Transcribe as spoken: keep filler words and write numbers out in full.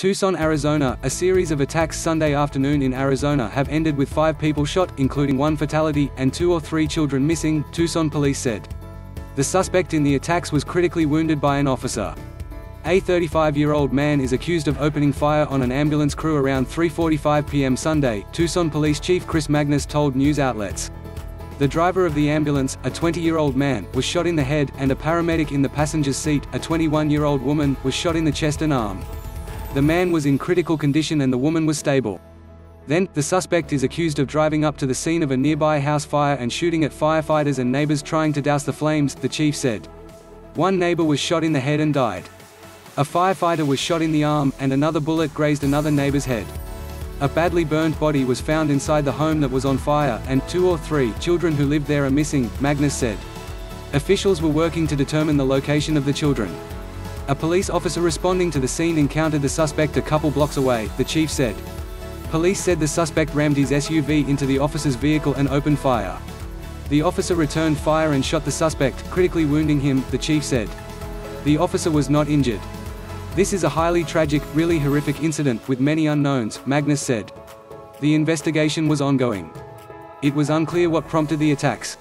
Tucson, Arizona, a series of attacks Sunday afternoon in Arizona have ended with five people shot, including one fatality, and two or three children missing, Tucson police said. The suspect in the attacks was critically wounded by an officer. A thirty-five-year-old man is accused of opening fire on an ambulance crew around three forty-five p m Sunday, Tucson Police Chief Chris Magnus told news outlets. The driver of the ambulance, a twenty-year-old man, was shot in the head, and a paramedic in the passenger's seat, a twenty-one-year-old woman, was shot in the chest and arm. The man was in critical condition and the woman was stable. Then, the suspect is accused of driving up to the scene of a nearby house fire and shooting at firefighters and neighbors trying to douse the flames, the chief said. One neighbor was shot in the head and died. A firefighter was shot in the arm, and another bullet grazed another neighbor's head. A badly burned body was found inside the home that was on fire, and two or three children who lived there are missing, Magnus said. Officials were working to determine the location of the children. A police officer responding to the scene encountered the suspect a couple blocks away, the chief said. Police said the suspect rammed his S U V into the officer's vehicle and opened fire. The officer returned fire and shot the suspect, critically wounding him, the chief said. The officer was not injured. This is a highly tragic, really horrific incident, with many unknowns, Magnus said. The investigation was ongoing. It was unclear what prompted the attacks.